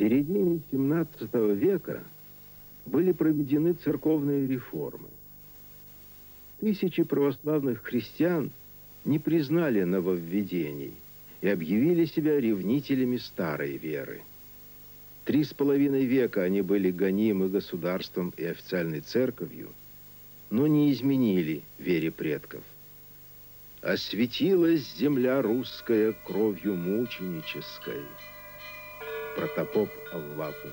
В середине 17 века были проведены церковные реформы. Тысячи православных христиан не признали нововведений и объявили себя ревнителями старой веры. 3,5 века они были гонимы государством и официальной церковью, но не изменили вере предков. «Осветилась земля русская кровью мученической». Протопоп Аввакум.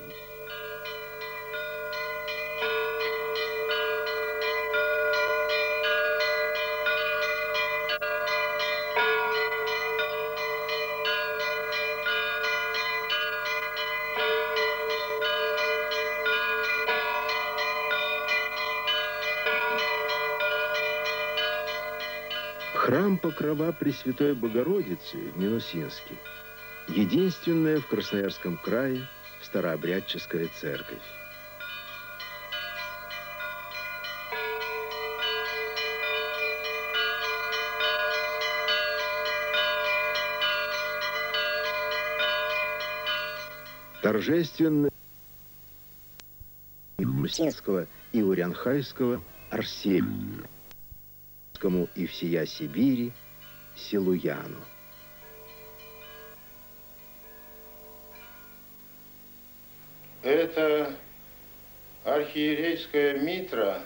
Храм Покрова Пресвятой Богородицы в Минусинске — единственная в Красноярском крае старообрядческая церковь. Торжественно Мсинского и Урянхайского Арсемьевскому и всея Сибири Силуяну. Это архиерейская митра.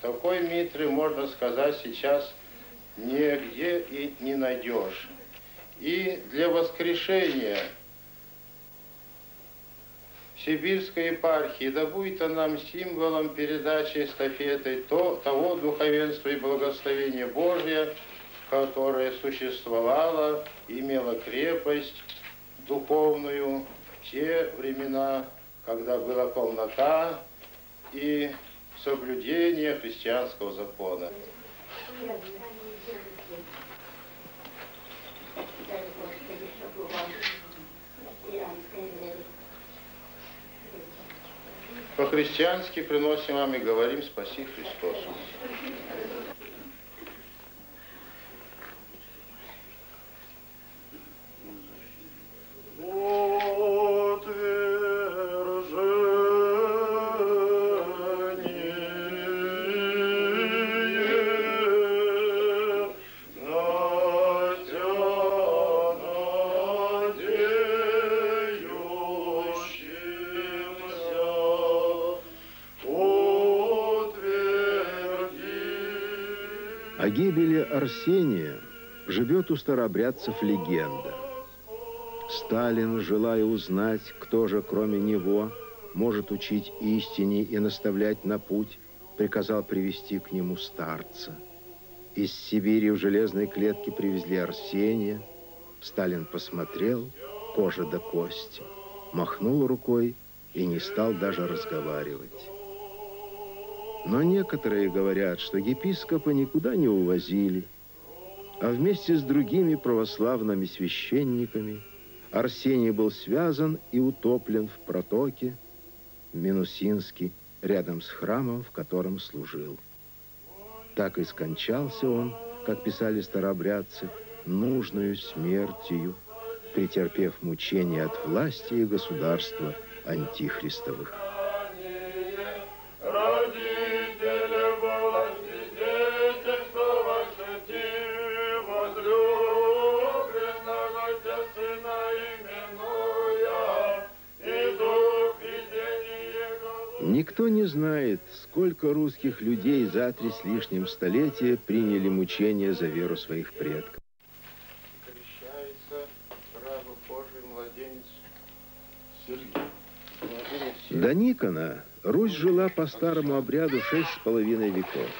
Такой митры, можно сказать, сейчас нигде и не найдешь. И для воскрешения сибирской епархии, да будет она нам символом передачи эстафеты того духовенства и благословения Божия, которое существовало, имело крепость духовную, те времена, когда была полнота и соблюдение христианского закона. По-христиански приносим вам и говорим: «Спаси Христосу». О гибели Арсения живет у старообрядцев легенда. Сталин, желая узнать, кто же кроме него может учить истине и наставлять на путь, приказал привести к нему старца. Из Сибири в железной клетке привезли Арсения. Сталин посмотрел, кожа до кости, махнул рукой и не стал даже разговаривать. Но некоторые говорят, что епископа никуда не увозили, а вместе с другими православными священниками Арсений был связан и утоплен в протоке в Минусинске, рядом с храмом, в котором служил. Так и скончался он, как писали старообрядцы, нужную смертью, претерпев мучения от власти и государства антихристовых. Никто не знает, сколько русских людей за 3 с лишним столетия приняли мучения за веру своих предков. До Никона Русь жила по старому обряду 6,5 веков.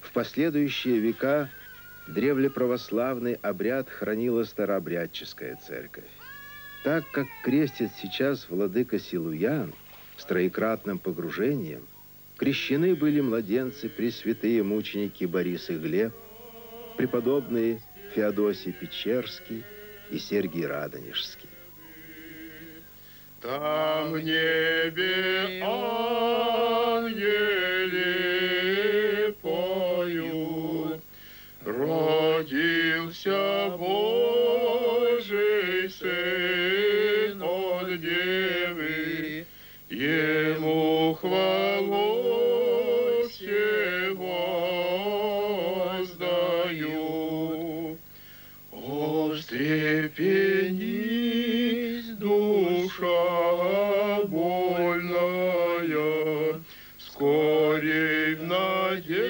В последующие века древлеправославный обряд хранила старообрядческая церковь. Так как крестит сейчас владыка Силуян, с троекратным погружением крещены были младенцы пресвятые мученики Борис и Глеб, преподобные Феодосий Печерский и Сергий Радонежский. Там в небе ангели поют: родился Божий Сын, он Девы, Ему хвалу все воздаю. О, встрепенись, душа больная, вскоре в надежду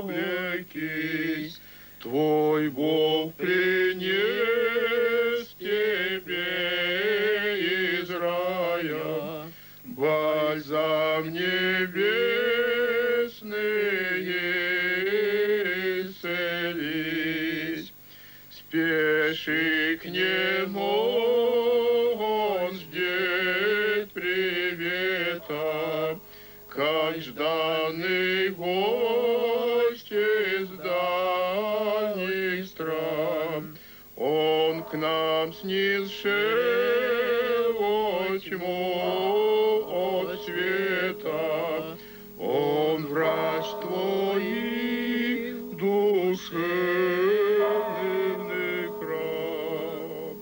облекись, Твой Бог принес тебе из рая бальзам небесный, исцелись. Спеши к Нему, Он ждет привета, как жданный гость из дальних стран. Он к нам снизшел тьму от света, Он врач твоих душевных ран.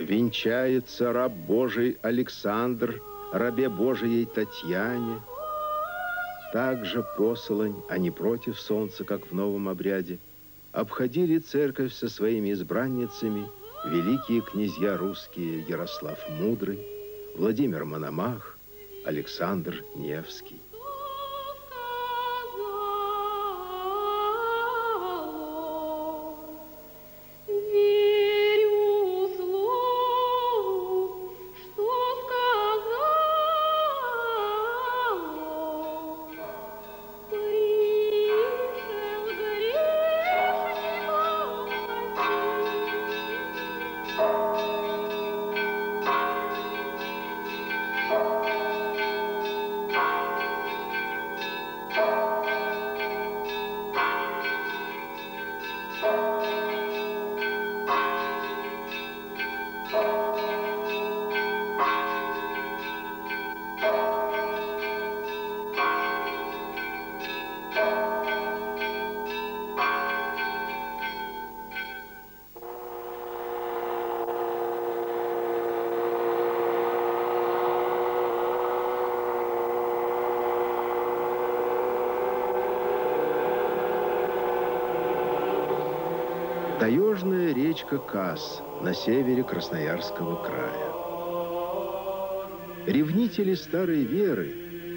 Венчается раб Божий Александр рабе Божией Татьяне. Также послань, а не против солнца, как в новом обряде, обходили церковь со своими избранницами великие князья русские Ярослав Мудрый, Владимир Мономах, Александр Невский. Таежная речка Кас на севере Красноярского края. Ревнители старой веры,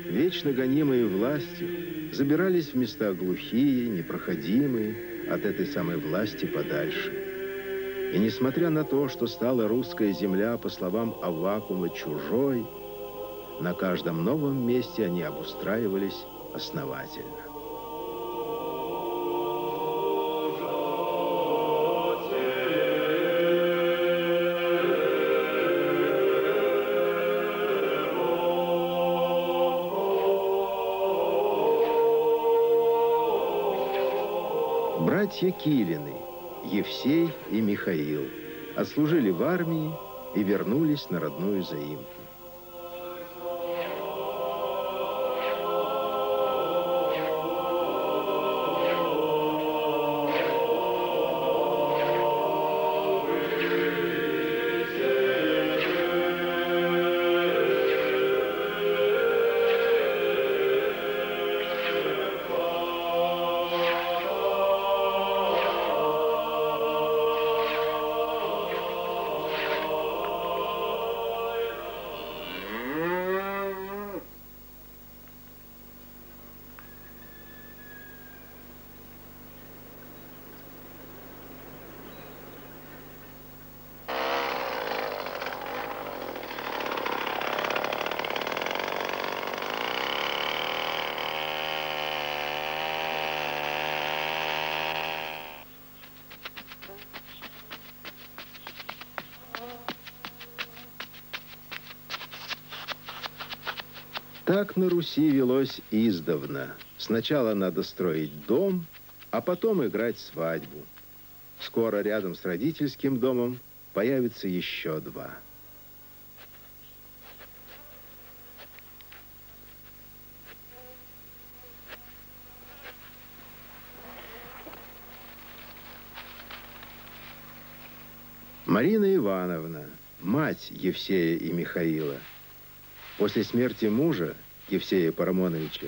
вечно гонимые властью, забирались в места глухие, непроходимые, от этой самой власти подальше. И несмотря на то, что стала русская земля, по словам Аввакума, чужой, на каждом новом месте они обустраивались основательно. Братья Килины, Евсей и Михаил, отслужили в армии и вернулись на родную заимку. Так на Руси велось издавна. Сначала надо строить дом, а потом играть свадьбу. Скоро рядом с родительским домом появится еще два. Марина Ивановна, мать Евсея и Михаила. После смерти мужа, Евсея Парамоновича,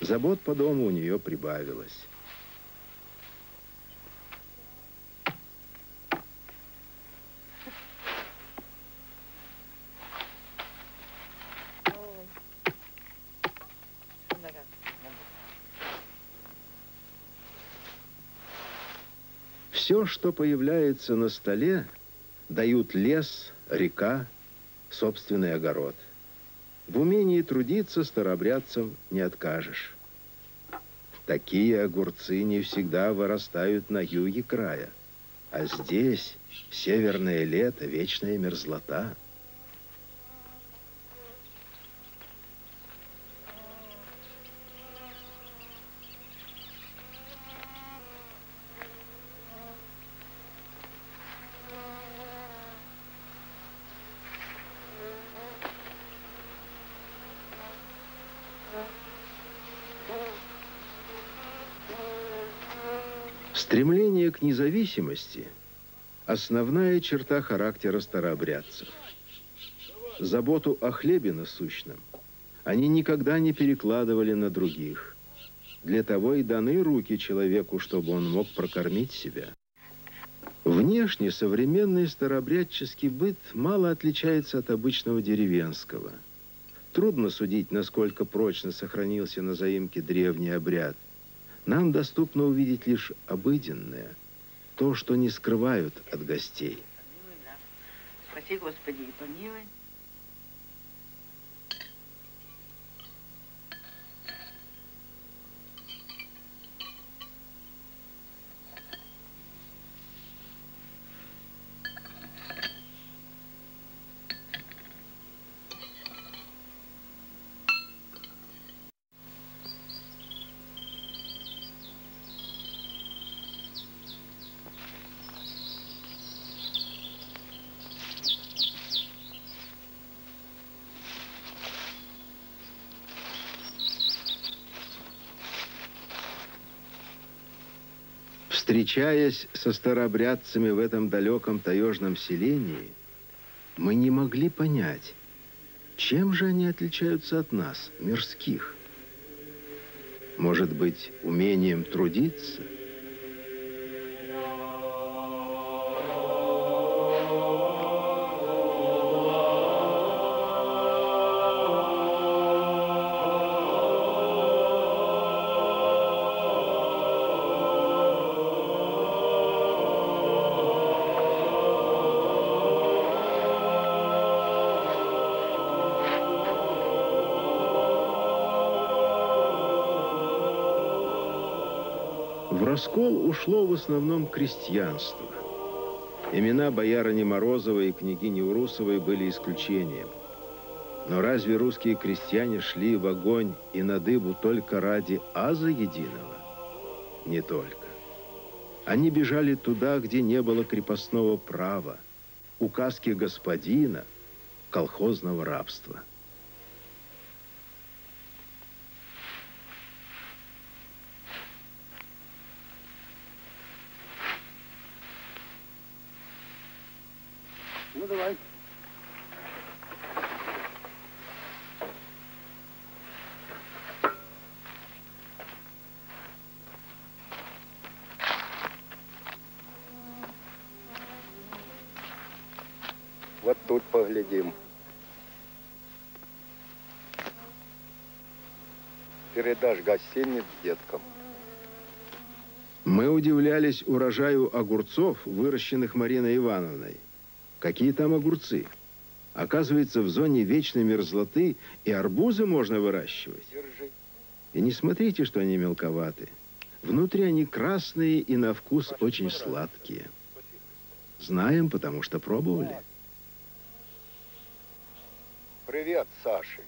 забот по дому у нее прибавилось. Все, что появляется на столе, дают лес, река, собственный огород. В умении трудиться старобрядцам не откажешь. Такие огурцы не всегда вырастают на юге края. А здесь северное лето, вечная мерзлота. Стремление к независимости – основная черта характера старообрядцев. Заботу о хлебе насущном они никогда не перекладывали на других. Для того и даны руки человеку, чтобы он мог прокормить себя. Внешне современный старообрядческий быт мало отличается от обычного деревенского. Трудно судить, насколько прочно сохранился на заимке древний обряд. Нам доступно увидеть лишь обыденное, то, что не скрывают от гостей. Помилуй нас. Спаси, Господи, и помилуй. Встречаясь со старообрядцами в этом далеком таежном селении, мы не могли понять, чем же они отличаются от нас, мирских. Может быть, умением трудиться? В раскол ушло в основном крестьянство. Имена боярыни Морозовой и княгини Урусовой были исключением. Но разве русские крестьяне шли в огонь и на дыбу только ради аза единого? Не только. Они бежали туда, где не было крепостного права, указки господина, колхозного рабства. Вот тут поглядим. Передашь гостиниц деткам. Мы удивлялись урожаю огурцов, выращенных Мариной Ивановной. Какие там огурцы? Оказывается, в зоне вечной мерзлоты и арбузы можно выращивать. И не смотрите, что они мелковаты. Внутри они красные и на вкус очень сладкие. Знаем, потому что пробовали. Привет, Саша.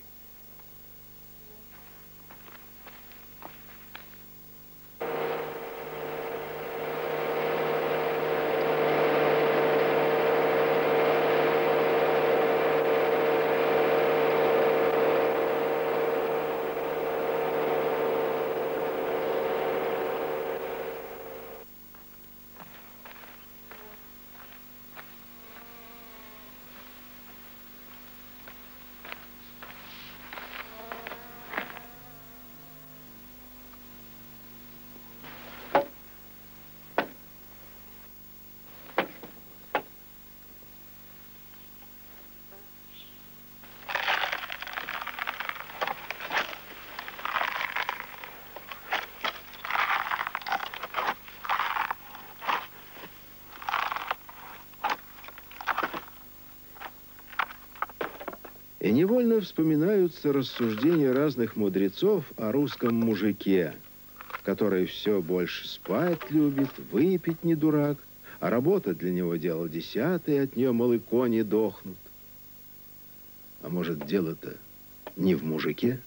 И невольно вспоминаются рассуждения разных мудрецов о русском мужике, который все больше спать любит, выпить не дурак, а работа для него дело десятое, от нее молоко не дохнут. А может, дело-то не в мужике?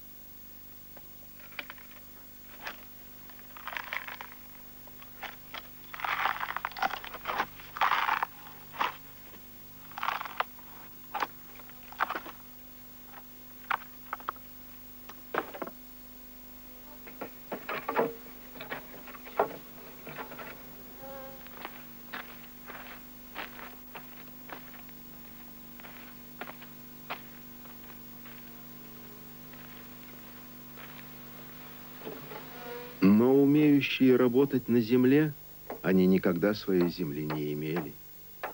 Но умеющие работать на земле, они никогда своей земли не имели.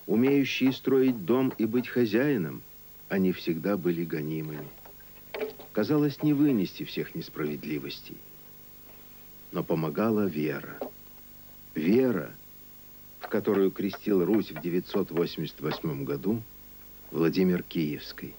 Умеющие строить дом и быть хозяином, они всегда были гонимыми. Казалось, не вынести всех несправедливостей. Но помогала вера. Вера, в которую крестил Русь в 988 году Владимир Киевский.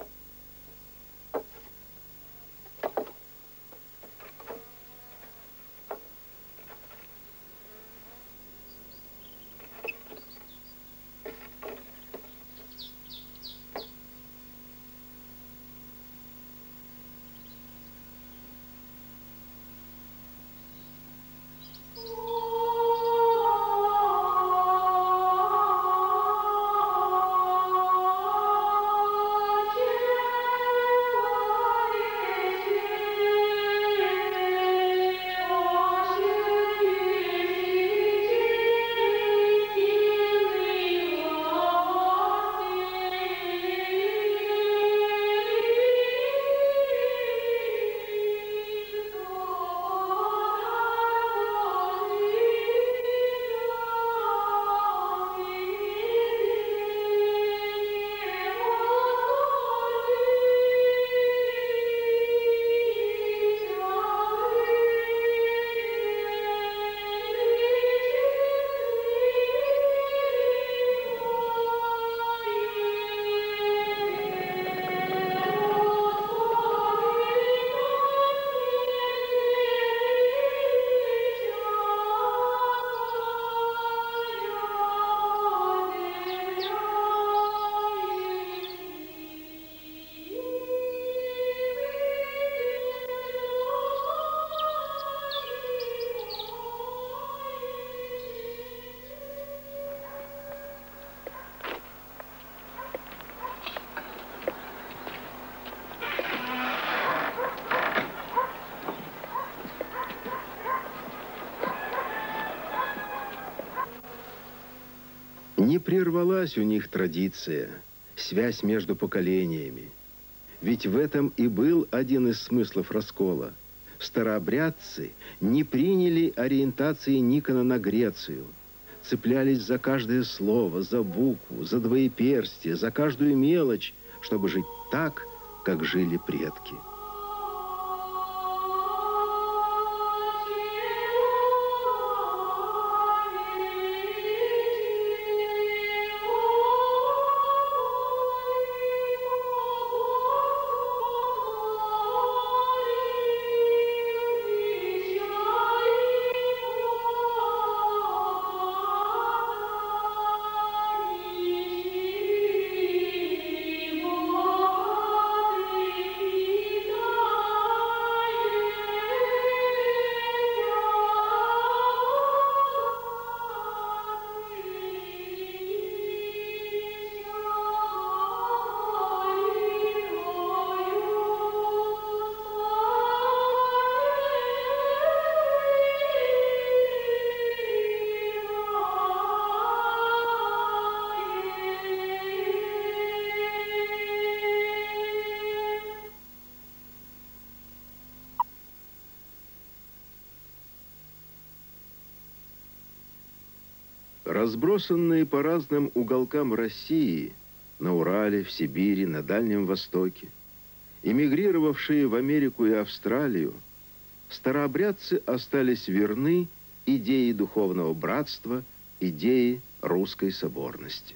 Не прервалась у них традиция, связь между поколениями. Ведь в этом и был один из смыслов раскола. Старообрядцы не приняли ориентации Никона на Грецию. Цеплялись за каждое слово, за букву, за двоеперстие, за каждую мелочь, чтобы жить так, как жили предки. Разбросанные по разным уголкам России, на Урале, в Сибири, на Дальнем Востоке, эмигрировавшие в Америку и Австралию, старообрядцы остались верны идее духовного братства, идее русской соборности.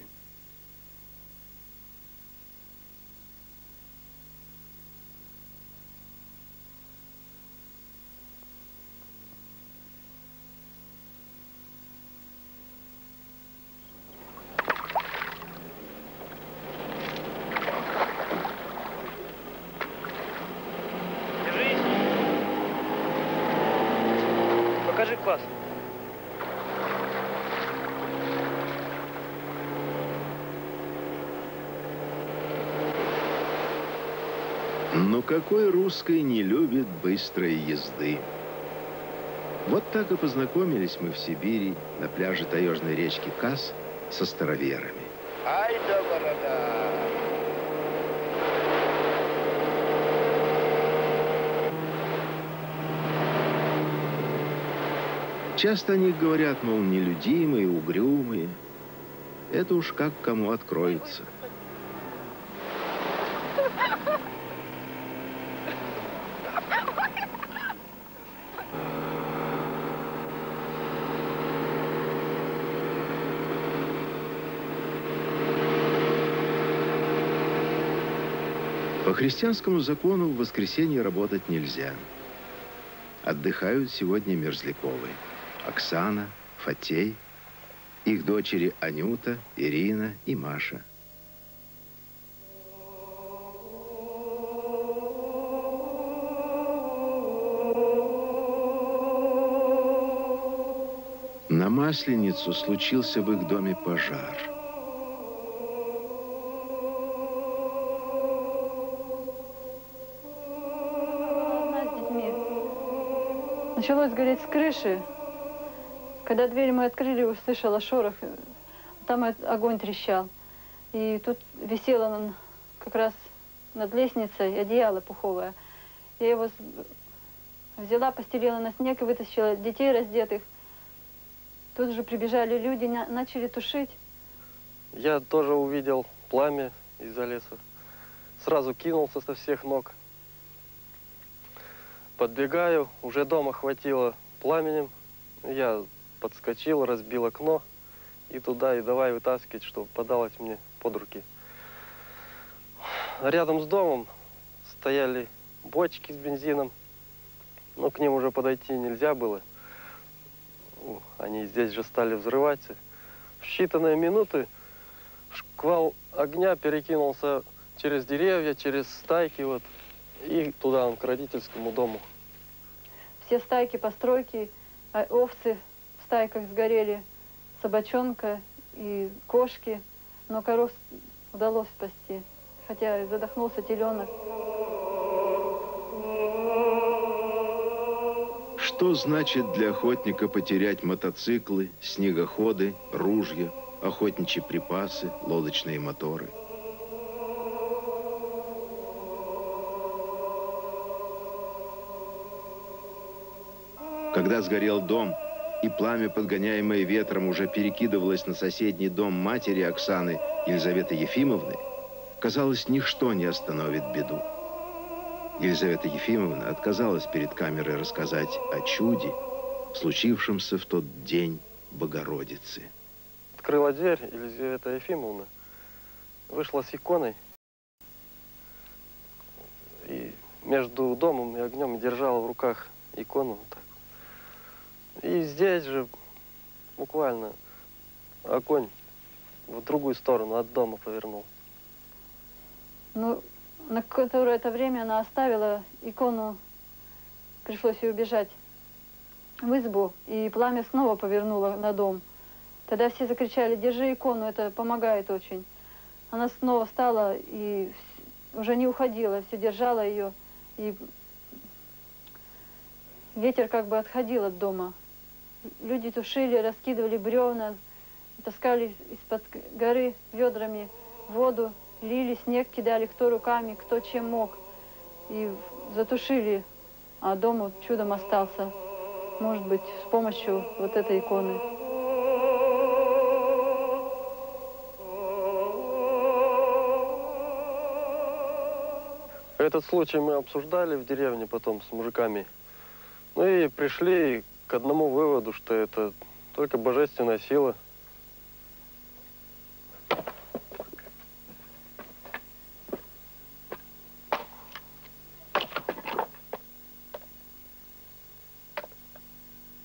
покажи класс. Но какой русский не любит быстрой езды? Вот так и познакомились мы в Сибири на пляже таежной речки Кас со староверами. Ай да борода! Часто о них говорят, мол, нелюдимые, угрюмые. Это уж как кому откроется. По христианскому закону в воскресенье работать нельзя. Отдыхают сегодня Мерзляковы. Оксана, Фатей, их дочери Анюта, Ирина и Маша. На Масленицу случился в их доме пожар. Началось гореть с крыши. Когда дверь мы открыли, услышала шорох. Там огонь трещал. И тут висела он как раз над лестницей, одеяло пуховое. Я его взяла, постелила на снег и вытащила детей раздетых. Тут же прибежали люди, начали тушить. Я тоже увидел пламя из-за леса. Сразу кинулся со всех ног. Подбегаю, уже дома хватило пламенем. Я подскочил, разбил окно и туда, и давай вытаскивать, чтобы подалось мне под руки. Рядом с домом стояли бочки с бензином, но к ним уже подойти нельзя было. Они здесь же стали взрываться. В считанные минуты шквал огня перекинулся через деревья, через стайки вот, и туда, к родительскому дому. Все стайки, постройки, овцы в стайках сгорели, собачонка и кошки, но коров удалось спасти, хотя задохнулся теленок. Что значит для охотника потерять мотоциклы, снегоходы, ружья, охотничьи припасы, лодочные моторы? Когда сгорел дом, и пламя, подгоняемое ветром, уже перекидывалось на соседний дом матери Оксаны, Елизаветы Ефимовны, казалось, ничто не остановит беду. Елизавета Ефимовна отказалась перед камерой рассказать о чуде, случившемся в тот день Богородицы. Открыла дверь Елизавета Ефимовна, вышла с иконой и между домом и огнем держала в руках икону. И здесь же буквально огонь в другую сторону от дома повернул. Ну, на какое-то время она оставила икону, пришлось ей убежать в избу, и пламя снова повернуло на дом. Тогда все закричали: держи икону, это помогает очень. Она снова встала и уже не уходила, все держала ее, и ветер как бы отходил от дома. Люди тушили, раскидывали бревна, таскали из-под горы ведрами воду, лили, снег кидали, кто руками, кто чем мог. И затушили, а дом чудом остался, может быть, с помощью вот этой иконы. Этот случай мы обсуждали в деревне потом с мужиками. Ну и пришли к одному выводу, что это только божественная сила.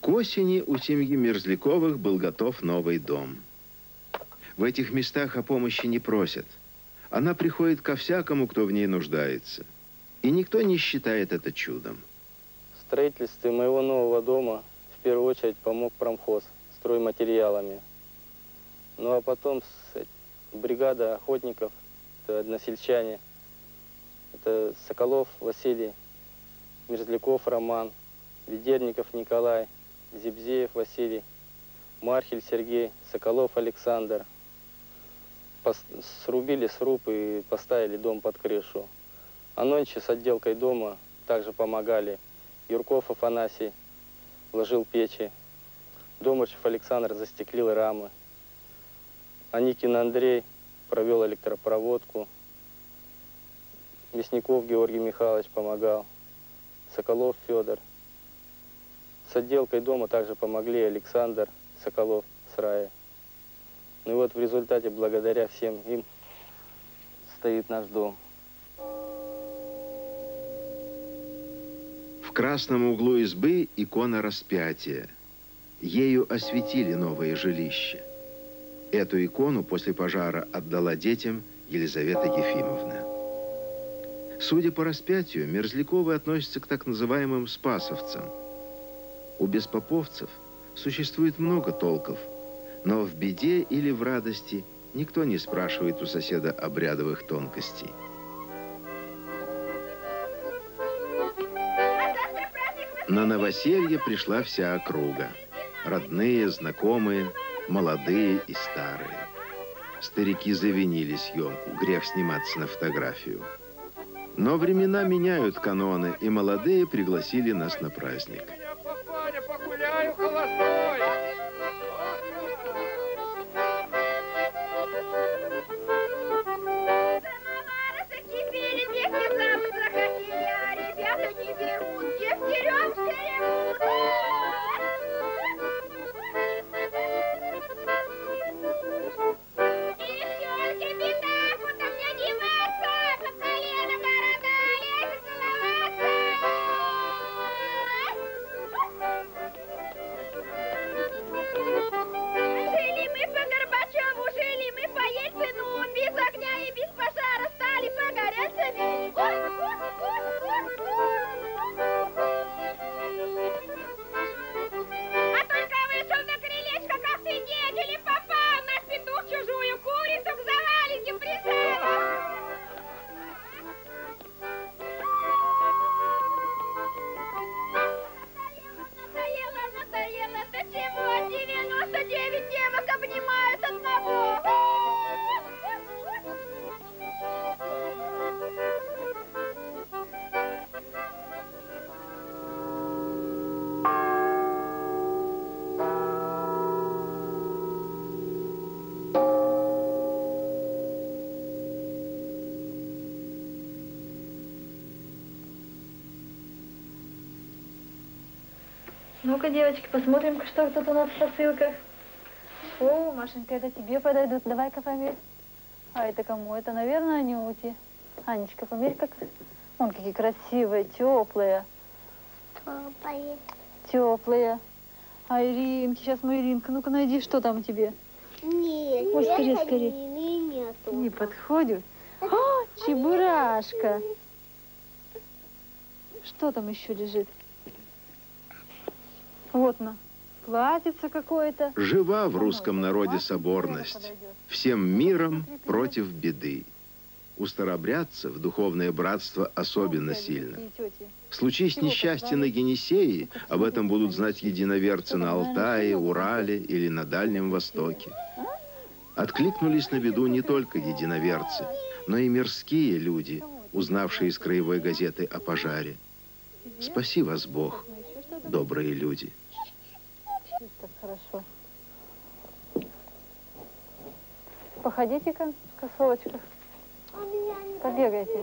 К осени у семьи Мерзляковых был готов новый дом. В этих местах о помощи не просят. Она приходит ко всякому, кто в ней нуждается. И никто не считает это чудом. В строительстве моего нового дома первую очередь помог промхоз стройматериалами. Ну а потом бригада охотников, это односельчане, это Соколов Василий, Мерзляков Роман, Ведерников Николай, Зибзеев Василий, Мархель Сергей, Соколов Александр. Срубили сруб и поставили дом под крышу. А ночью с отделкой дома также помогали. Юрков Афанасий вложил печи. Домышев Александр застеклил рамы. Аникин Андрей провел электропроводку. Мясников Георгий Михайлович помогал. Соколов Федор. С отделкой дома также помогли Александр Соколов с рая. Ну и вот в результате, благодаря всем им, стоит наш дом. В красном углу избы икона распятия. Ею осветили новое жилище. Эту икону после пожара отдала детям Елизавета Ефимовна. Судя по распятию, Мерзляковы относятся к так называемым спасовцам. У беспоповцев существует много толков, но в беде или в радости никто не спрашивает у соседа обрядовых тонкостей. На новоселье пришла вся округа. Родные, знакомые, молодые и старые. Старики завинили съемку, грех сниматься на фотографию. Но времена меняют каноны, и молодые пригласили нас на праздник. Ну-ка, девочки, посмотрим, что тут у нас в посылках. О, Машенька, это тебе подойдут. Давай-ка померь. А это кому? Это, наверное, Анюте. Анечка, померь, как... Вон, какие красивые, теплые. Теплые. Теплые. А Иринке, сейчас мы Иринка. Ну-ка, найди, что там тебе. Нет, ой, скорее, скорее. Не подходит. О, чебурашка. Что там еще лежит? Вот на, платьице какое-то. Жива в русском народе соборность. Всем миром против беды. У старобрядцев духовное братство особенно сильно. Случись несчастье на Енисее, об этом будут знать единоверцы на Алтае, Урале или на Дальнем Востоке. Откликнулись на беду не только единоверцы, но и мирские люди, узнавшие из краевой газеты о пожаре. Спаси вас Бог, добрые люди. Хорошо. Походите-ка в кроссовочках. Побегайте.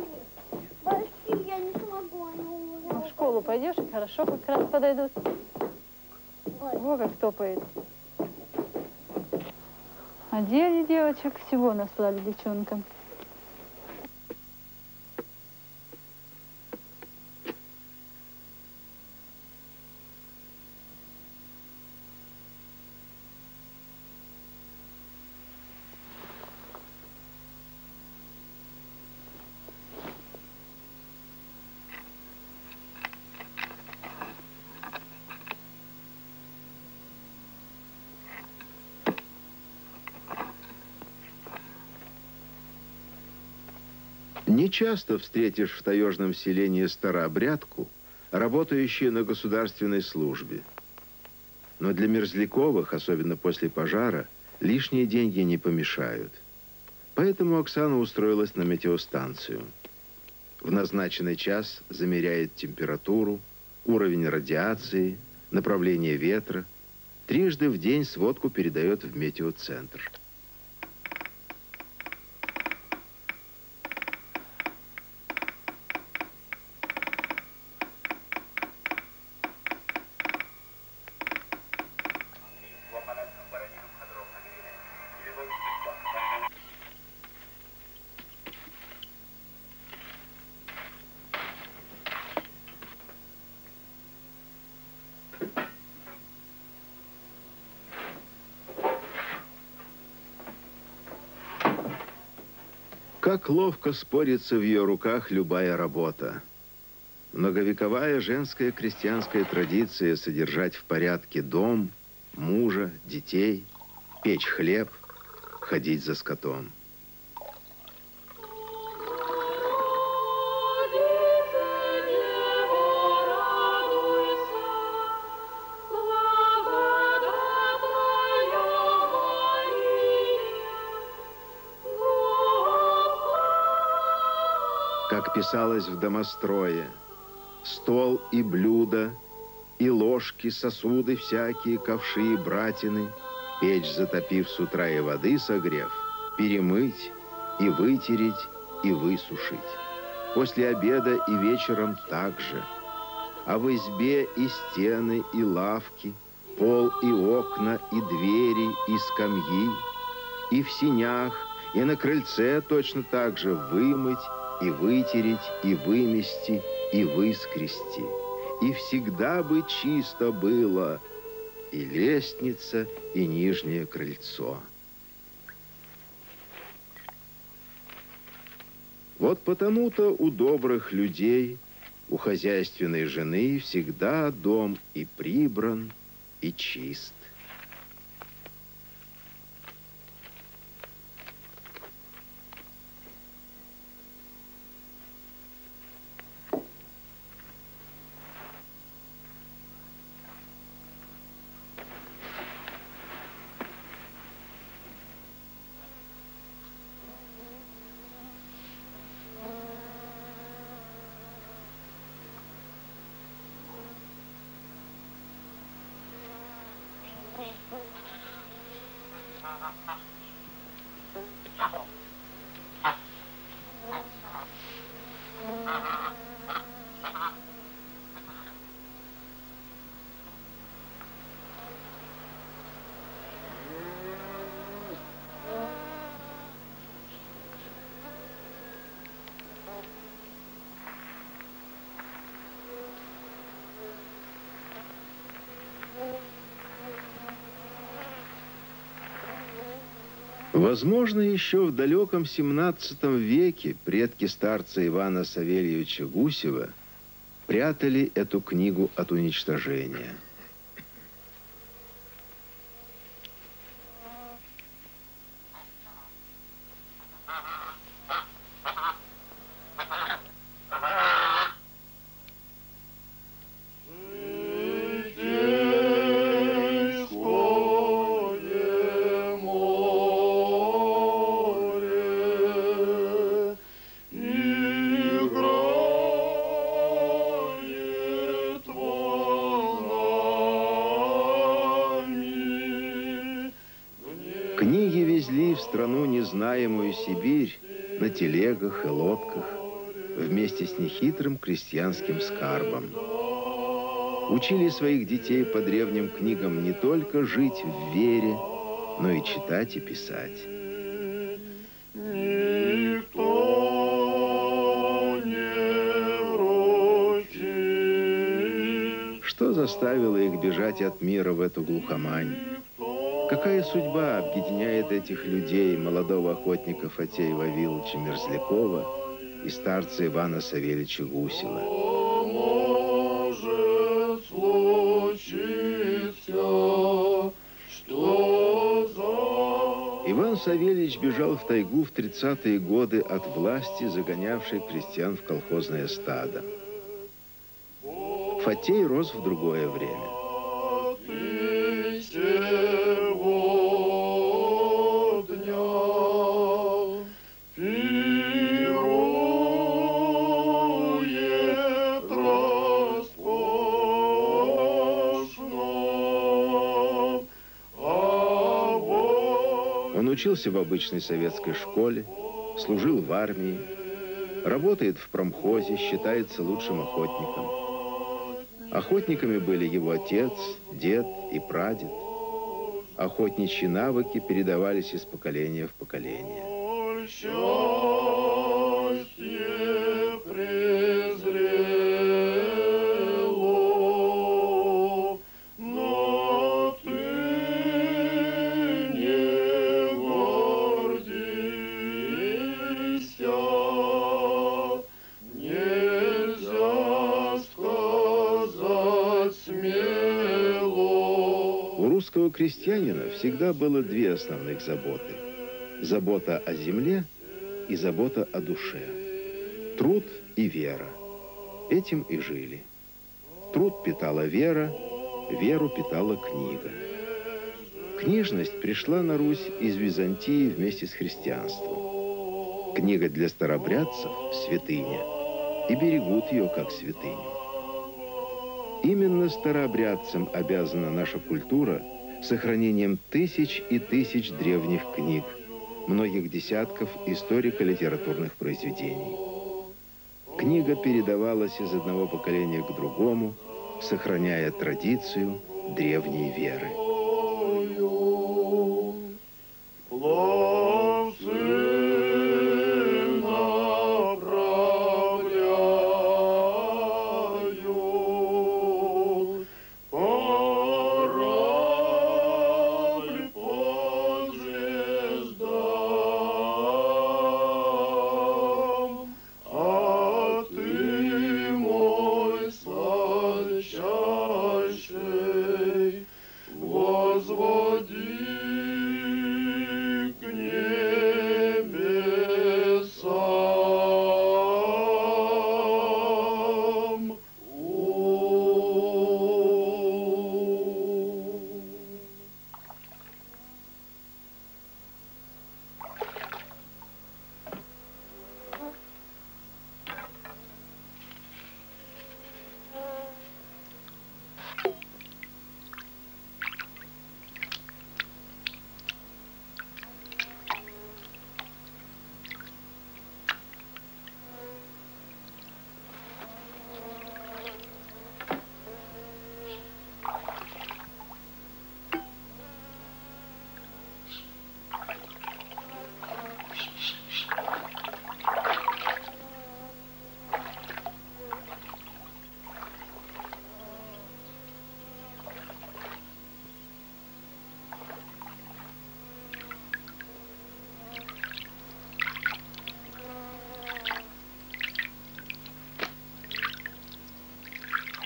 Я не смогу. Ну, в школу пойдешь, и хорошо как раз подойдут. Во как топает. Одели девочек, всего наслали девчонкам. Нечасто встретишь в таежном селении старообрядку, работающую на государственной службе. Но для мерзляковых, особенно после пожара, лишние деньги не помешают. Поэтому Оксана устроилась на метеостанцию. В назначенный час замеряет температуру, уровень радиации, направление ветра. Трижды в день сводку передает в метеоцентр. Как ловко спорится в ее руках любая работа. Многовековая женская крестьянская традиция содержать в порядке дом, мужа, детей, печь хлеб, ходить за скотом. Писалось в домострое: стол и блюда, и ложки, сосуды всякие, ковши и братины, печь затопив с утра и воды согрев, перемыть, и вытереть, и высушить. После обеда и вечером также. А в избе и стены, и лавки, пол и окна, и двери, и скамьи, и в сенях, и на крыльце точно так же вымыть, и вытереть, и вымести, и выскрести. И всегда бы чисто было и лестница, и нижнее крыльцо. Вот потому-то у добрых людей, у хозяйственной жены всегда дом и прибран, и чист. Возможно, еще в далеком XVII веке предки старца Ивана Савельевича Гусева прятали эту книгу от уничтожения. Сибирь на телегах и лодках вместе с нехитрым крестьянским скарбом. Учили своих детей по древним книгам не только жить в вере, но и читать и писать. Что заставило их бежать от мира в эту глухомань? Какая судьба объединяет этих людей, молодого охотника Фатея Вавиловича Мерзлякова и старца Ивана Савельича Гусева? Может случиться, что за... И Иван Савельич бежал в тайгу в 30-е годы от власти, загонявшей крестьян в колхозное стадо. Фатей рос в другое время. Учился в обычной советской школе, служил в армии, работает в промхозе, считается лучшим охотником. Охотниками были его отец, дед и прадед. Охотничьи навыки передавались из поколения в поколение. Крестьянина всегда было две основных заботы. Забота о земле и забота о душе. Труд и вера. Этим и жили. Труд питала вера, веру питала книга. Книжность пришла на Русь из Византии вместе с христианством. Книга для старобрядцев – святыня, и берегут ее как святыню. Именно старообрядцам обязана наша культура сохранением тысяч и тысяч древних книг, многих десятков историко-литературных произведений. Книга передавалась из одного поколения к другому, сохраняя традицию древней веры.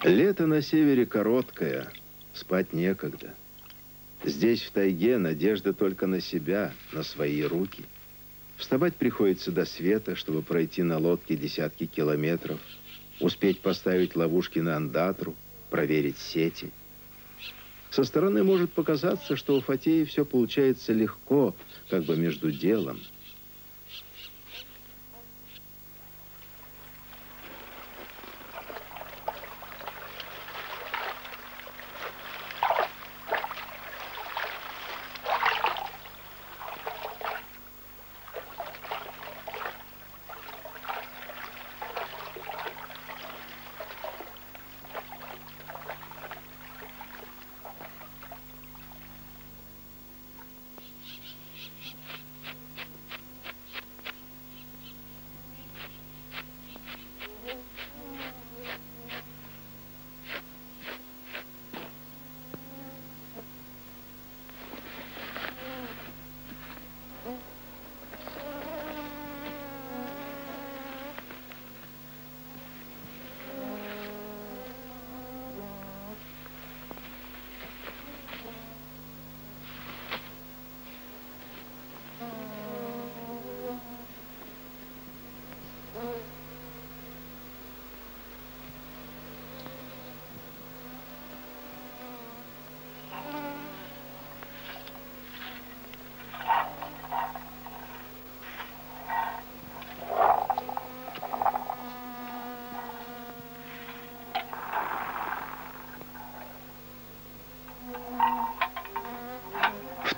Лето на севере короткое, спать некогда. Здесь, в тайге, надежда только на себя, на свои руки. Вставать приходится до света, чтобы пройти на лодке десятки километров, успеть поставить ловушки на андатру, проверить сети. Со стороны может показаться, что у Фатея все получается легко, как бы между делом.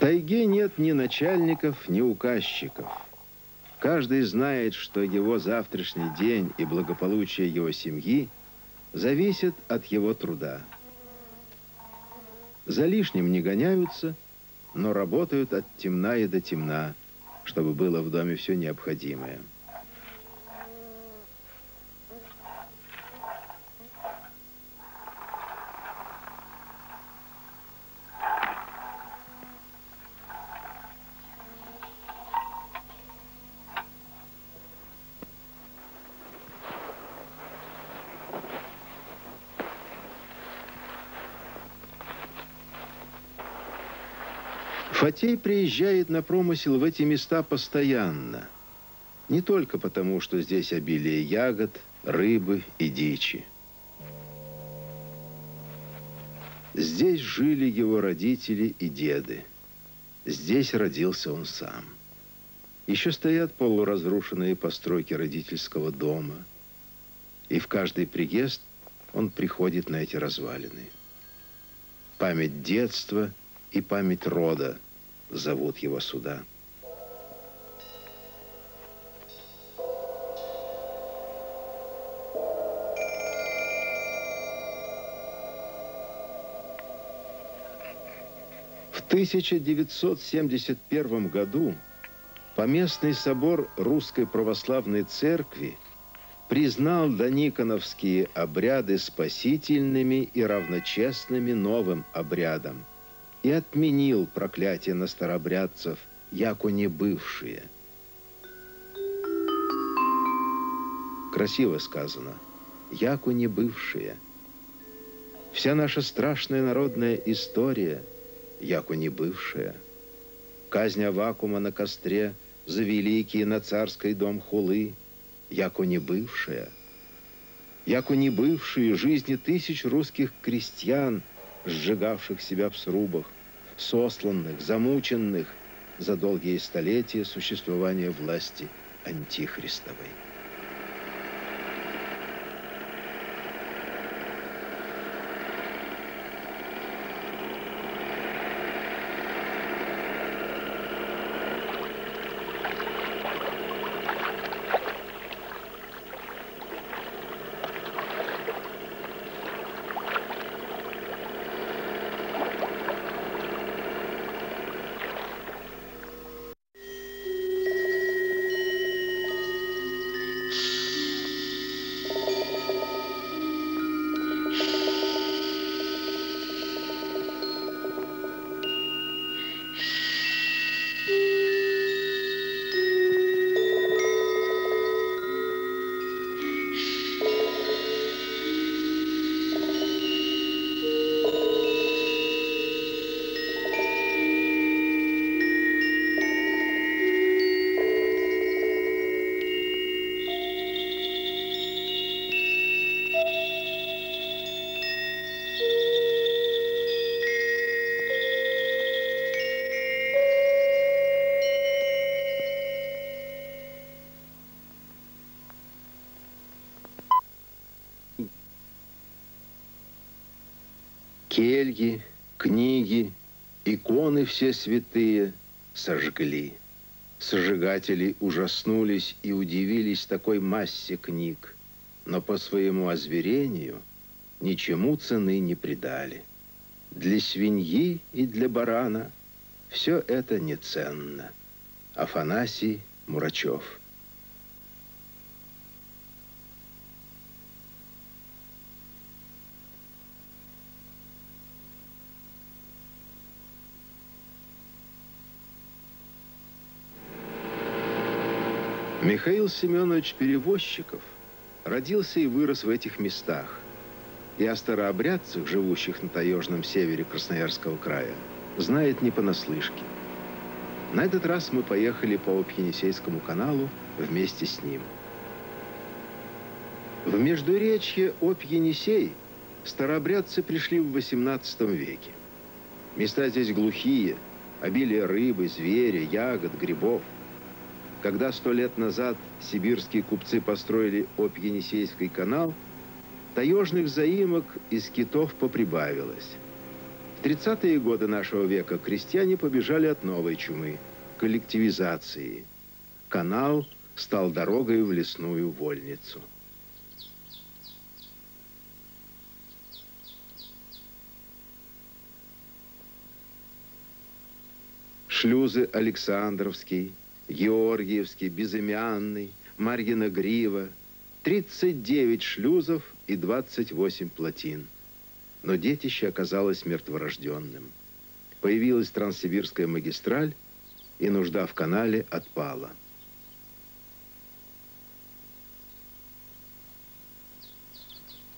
тайге нет ни начальников, ни указчиков. Каждый знает, что его завтрашний день и благополучие его семьи зависят от его труда. За лишним не гоняются, но работают от темна и до темна, чтобы было в доме все необходимое. Фатей приезжает на промысел в эти места постоянно. Не только потому, что здесь обилие ягод, рыбы и дичи. Здесь жили его родители и деды. Здесь родился он сам. Еще стоят полуразрушенные постройки родительского дома. И в каждый приезд он приходит на эти развалины. Память детства и память рода зовут его сюда. В 1971 году Поместный собор Русской Православной Церкви признал дониконовские обряды спасительными и равночестными новым обрядам и отменил проклятие на старообрядцев, яко не бывшие. Красиво сказано, яко не бывшие. Вся наша страшная народная история, яко не бывшая. Казнь Аввакума на костре за великие на царский дом хулы, яко не бывшая. Яко не бывшие жизни тысяч русских крестьян, сжигавших себя в срубах, сосланных, замученных за долгие столетия существования власти антихристовой. Кельи, книги, иконы все святые сожгли. Сожигатели ужаснулись и удивились такой массе книг, но по своему озверению ничему цены не придали. Для свиньи и для барана все это неценно. Афанасий Мурачев. Михаил Семенович Перевозчиков родился и вырос в этих местах. И о старообрядцах, живущих на таежном севере Красноярского края, знает не понаслышке. На этот раз мы поехали по Обхенесейскому каналу вместе с ним. В междуречье Обь-Енисей старообрядцы пришли в XVIII веке. Места здесь глухие, обилие рыбы, зверя, ягод, грибов. Когда 100 лет назад сибирские купцы построили Обь-Енисейский канал, таежных заимок и скитов поприбавилось. В 30-е годы нашего века крестьяне побежали от новой чумы, коллективизации. Канал стал дорогой в лесную вольницу. Шлюзы Александровский, Георгиевский, Безымянный, Марьина Грива, 39 шлюзов и 28 плотин. Но детище оказалось мертворожденным. Появилась Транссибирская магистраль, и нужда в канале отпала.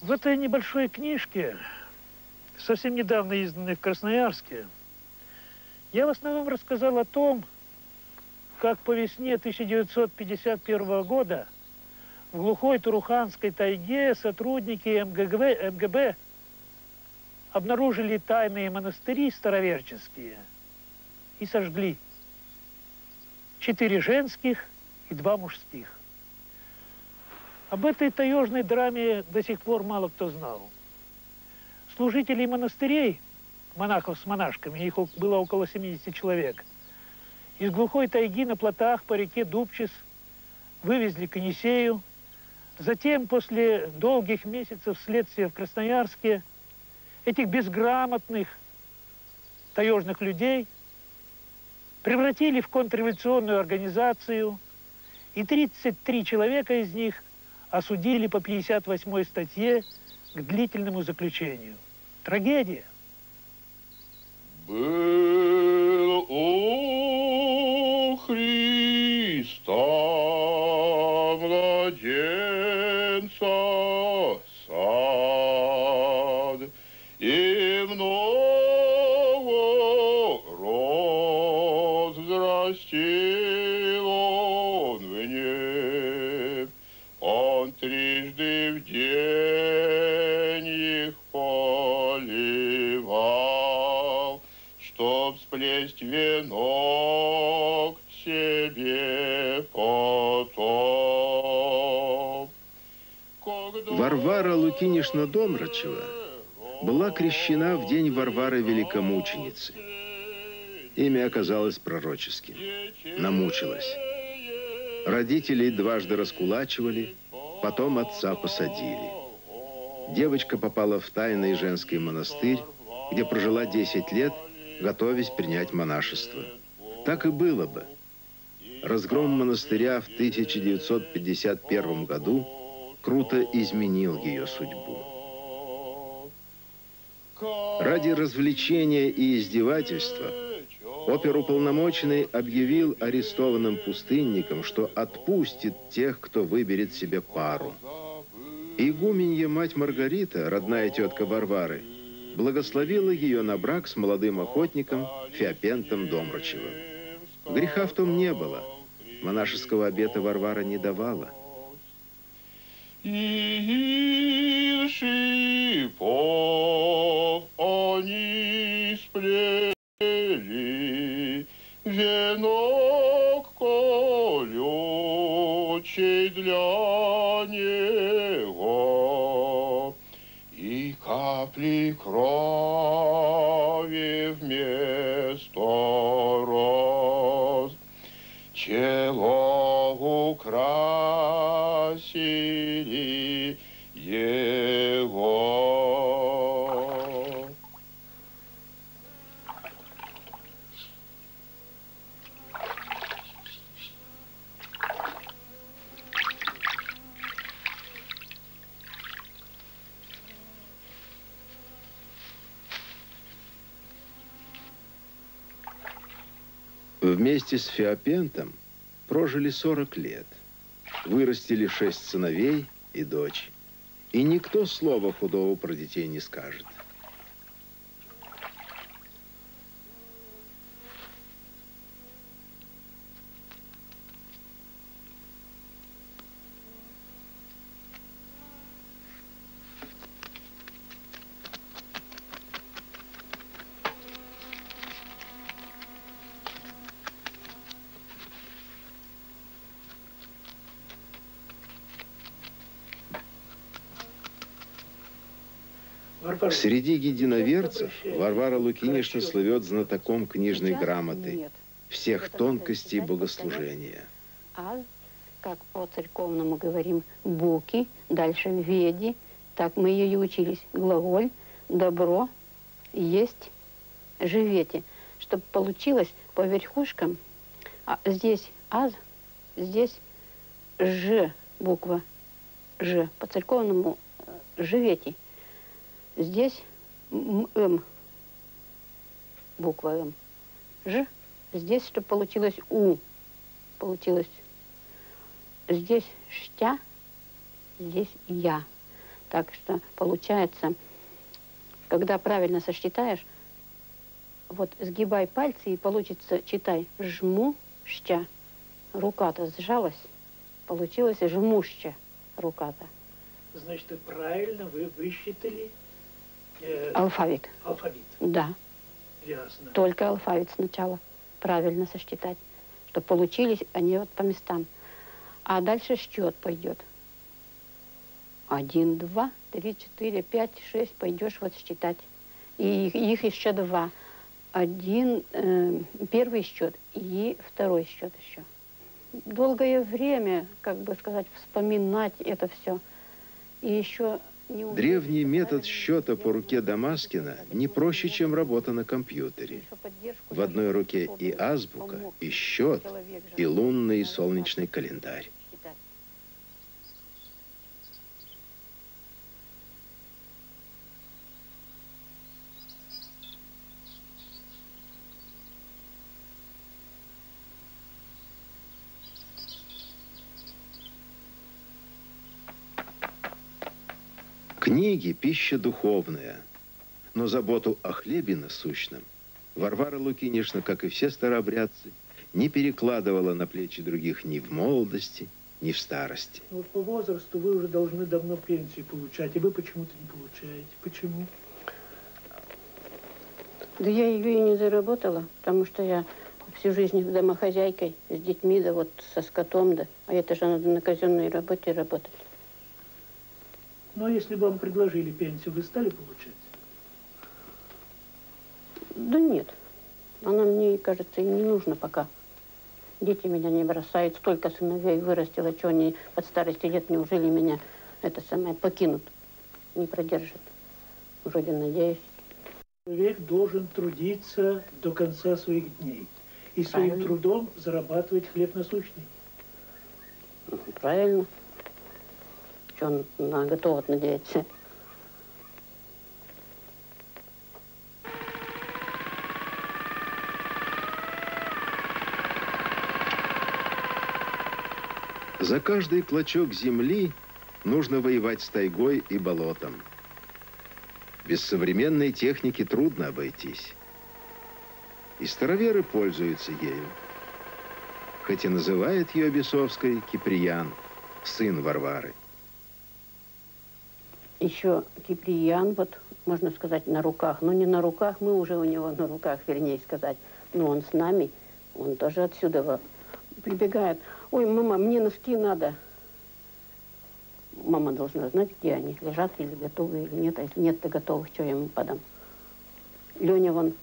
В этой небольшой книжке, совсем недавно изданной в Красноярске, я в основном рассказал о том, как по весне 1951 года в глухой Туруханской тайге сотрудники МГБ обнаружили тайные монастыри староверческие и сожгли 4 женских и 2 мужских. Об этой таежной драме до сих пор мало кто знал. Служители монастырей, монахов с монашками, их было около 70 человек, из глухой тайги на плотах по реке Дубчис вывезли к Енисею. Затем, после долгих месяцев следствия в Красноярске, этих безграмотных таежных людей превратили в контрреволюционную организацию, и 33 человека из них осудили по 58 статье к длительному заключению. Трагедия. Был у Христа младенца сад, и много роз взрастил он в небе, он трижды в день их поливал, чтоб сплесть венок себе потом. Варвара Лукинишна Домрачева была крещена в день Варвары Великомученицы. Имя оказалось пророческим. Намучилась. Родителей дважды раскулачивали, потом отца посадили. Девочка попала в тайный женский монастырь, где прожила 10 лет, готовясь принять монашество. Так и было бы. Разгром монастыря в 1951 году круто изменил ее судьбу. Ради развлечения и издевательства оперуполномоченный объявил арестованным пустынникам, что отпустит тех, кто выберет себе пару. Игуменья мать Маргарита, родная тетка Варвары, благословила ее на брак с молодым охотником Феопентом Домрачевым. Греха в том не было. Монашеского обета Варвара не давала. Венок колючий для него, и капли крови вместо роз, чело украсили его. Вместе с Феопентом прожили 40 лет, вырастили 6 сыновей и дочь. И никто слова худого про детей не скажет. В Среди единоверцев Варвара Лукинична слывет знатоком книжной грамоты, всех тонкостей богослужения. А, как по церковному говорим, буки, дальше веди, так мы ее учились, глаголь, добро, есть, живете. Чтобы получилось по верхушкам, а здесь аз, здесь ж, буква ж, по церковному живете. Здесь м, буква м, ж, здесь, чтобы получилось у, получилось здесь штя, здесь я. Так что получается, когда правильно сосчитаешь, вот сгибай пальцы и получится, читай, жму, штя, рука-то сжалась, получилось жмуща, рука-то. Значит, и правильно вы высчитали алфавит. Алфавит. Да. Ясно. Только алфавит сначала правильно сосчитать, чтобы получились они вот по местам. А дальше счет пойдет. 1, 2, 3, 4, 5, 6 пойдешь вот считать. И их еще 2. Первый счет и второй счет еще. Долгое время, как бы сказать, вспоминать это все. И еще древний метод счета по руке Дамаскина не проще, чем работа на компьютере. В одной руке и азбука, и счет, и лунный, и солнечный календарь. Книги – пища духовная, но заботу о хлебе насущном Варвара Лукинична, как и все старообрядцы, не перекладывала на плечи других ни в молодости, ни в старости. Вот по возрасту вы уже должны давно пенсию получать, и вы почему-то не получаете. Почему? Да я ее и не заработала, потому что я всю жизнь домохозяйкой, с детьми, да вот со скотом, да. А это же надо на казенной работе работать. Но если бы вам предложили пенсию, вы стали получать? Да нет. Она мне, кажется, и не нужна пока. Дети меня не бросают. Столько сыновей вырастила, что они под старости лет неужели меня покинут. Не продержат. Вроде надеюсь. Человек должен трудиться до конца своих дней. И своим трудом зарабатывать хлеб насущный. Правильно. Он готов надеяться. За каждый клочок земли нужно воевать с тайгой и болотом. Без современной техники трудно обойтись. И староверы пользуются ею. Хоть и называет ее Бесовской Киприян, сын Варвары. Еще Киприян, вот, можно сказать, на руках. Но не на руках, мы уже у него на руках, вернее сказать. Но он с нами, он тоже отсюда прибегает. Ой, мама, мне носки надо. Мама должна знать, где они, лежат или готовы, или нет. А если нет-то готовых, что я ему подам? Леня, вон,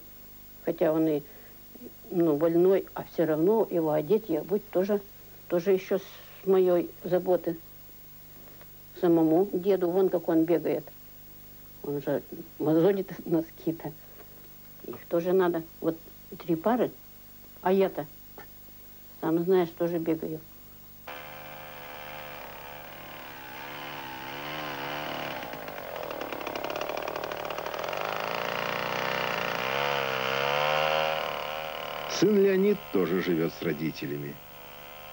хотя он и больной, а все равно его одеть и обуть тоже еще с моей заботы. Самому деду, вон как он бегает. Он же мозолит носки-то. Их тоже надо. Вот 3 пары, а я-то, сам знаешь, тоже бегаю. Сын Леонид тоже живет с родителями.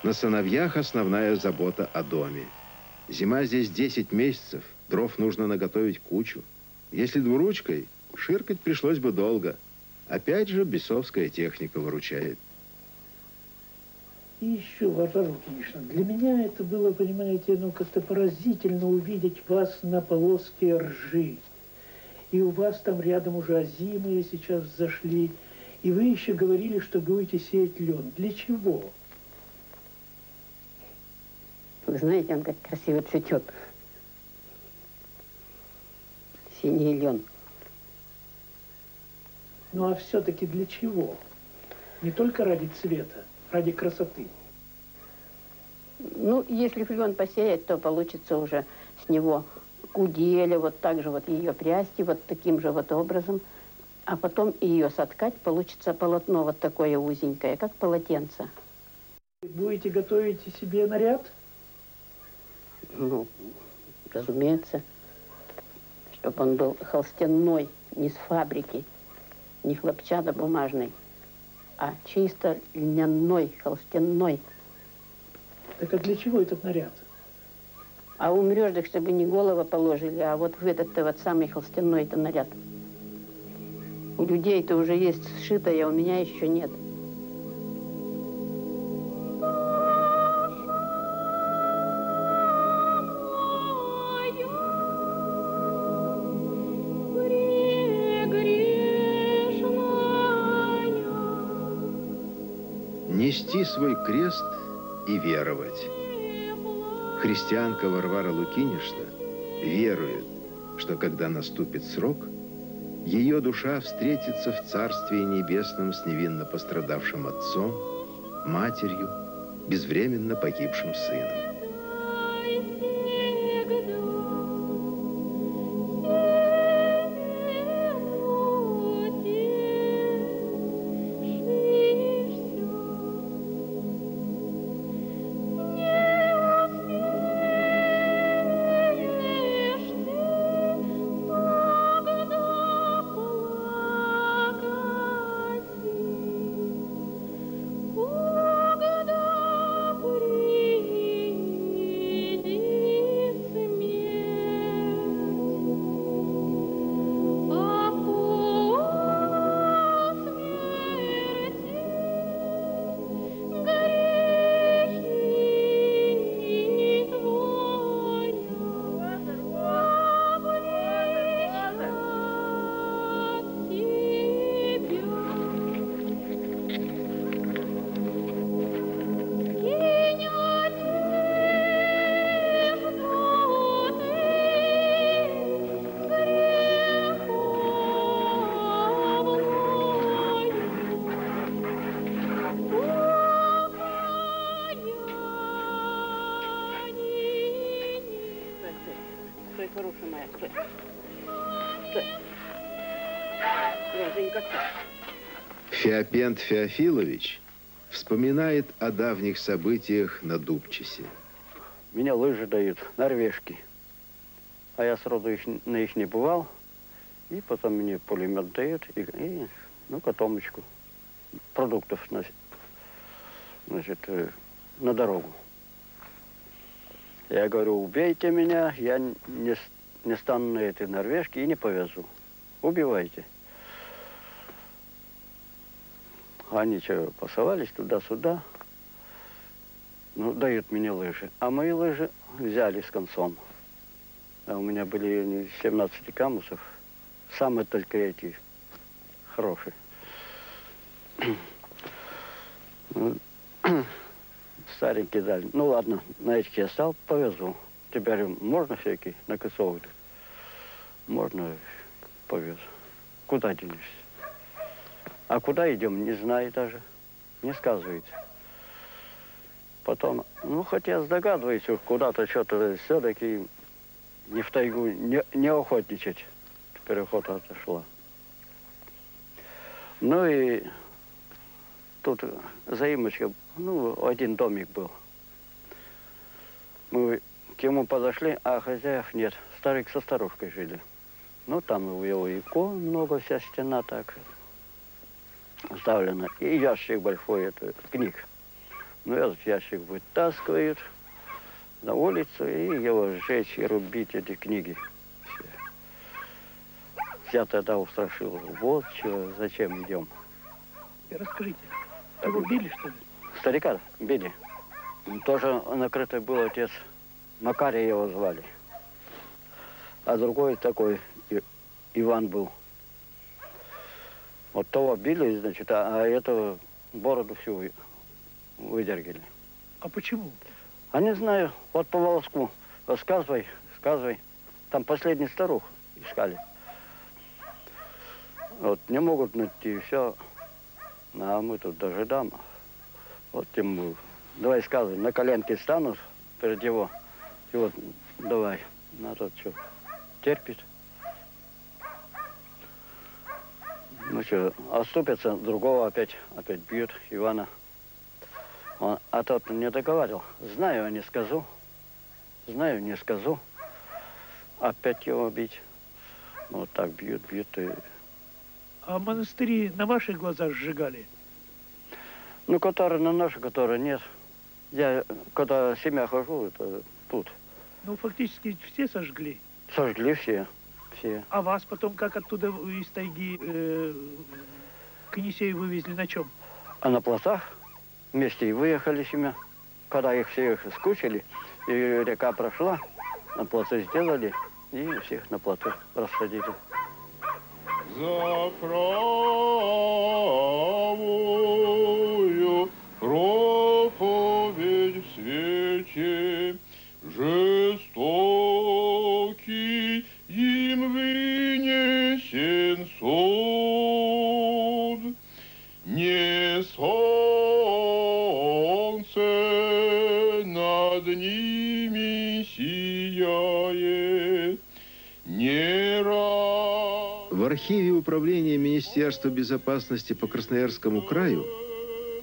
На сыновьях основная забота о доме. Зима здесь 10 месяцев, дров нужно наготовить кучу. Если двуручкой, ширкать пришлось бы долго. Опять же, бесовская техника выручает. И еще, Варвара Лукинична, для меня это было, понимаете, как-то поразительно увидеть вас на полоске ржи. И у вас там рядом уже озимые сейчас взошли. И вы еще говорили, что будете сеять лен. Для чего? Вы знаете, он как красиво цветет. синий лен. Ну а все-таки для чего? Не только ради цвета, ради красоты. Ну, если клен посеять, то получится уже с него куделя, вот так же вот ее прясти, вот таким же вот образом. А потом ее соткать, получится полотно вот такое узенькое, как полотенце. Будете готовить себе наряд? Ну, разумеется, чтобы он был холстяной, не с фабрики, не хлопчатобумажный, а чисто льняной, холстяной. Так а для чего этот наряд? А умрешь, так чтобы не голову положили, а вот в этот-то вот самый холстяной-то наряд. У людей-то уже есть сшитое, а у меня еще нет. Нести свой крест и веровать. Христианка Варвара Лукинишна верует, что когда наступит срок, ее душа встретится в Царстве Небесном с невинно пострадавшим отцом, матерью, безвременно погибшим сыном. Феопент Феофилович вспоминает о давних событиях на Дубчисе. Меня лыжи дают, норвежки. А я сроду на их не бывал. И потом мне пулемет дают, и ну, котомочку продуктов, значит, на дорогу. Я говорю, убейте меня, я не стану на этой норвежке и не повезу. Убивайте. Они что, пасовались туда-сюда, ну, дают мне лыжи. А мои лыжи взяли с концом. А у меня были 17 камусов, самые только эти хорошие. Старенькие дали. Ну ладно, на этих я стал, повезу. Теперь можно всякие на косовые? Можно, повезу. Куда денешься? А куда идем, не знаю даже, не сказывает. Потом, ну, хотя догадываюсь, куда-то что-то все-таки не в тайгу, не охотничать. Теперь охота отошла. Ну и тут заимочка, ну, один домик был. Мы к нему подошли, а хозяев нет. Старик со старушкой жили. Ну, там у него икон много, вся стена так оставлено. И ящик большой, это книг. Ну, этот ящик вытаскивают на улицу, и его сжечь, и рубить эти книги. Я тогда устрашил. Вот чего, зачем идем. Расскажите, его били, что ли? Старика били. Тоже накрытый был отец. Макарий его звали. А другой такой, Иван был. Вот того били, значит, а эту бороду всю выдергали. А почему? А не знаю. Вот по волоску. Сказывай, сказывай. Там последний старух искали. Вот не могут найти, и все. А мы тут дожидаем. Вот ему, давай сказывай, на коленке стану перед его. И вот, давай, народ что, терпит. Ну что, оступятся, другого опять бьют, Ивана. Он, а тот не договаривал. Знаю, а не скажу. Знаю, не скажу. Опять его бить. Вот так бьют. И... А монастыри на ваших глазах сжигали? Ну, которые на наши, которые нет. Я, когда семья хожу, это тут. Ну, фактически все сожгли? Сожгли все. Все. А вас потом как оттуда из тайги к Енисею вывезли, на чем? А на плотах. Вместе и выехали семья. Когда их всех скучили, и река прошла, на плоты сделали, и всех на плоты рассадили. За правую проповедь в свете жестокий им вынесен суд. Не солнце над ними сияет, не рад... В архиве управления Министерства безопасности по Красноярскому краю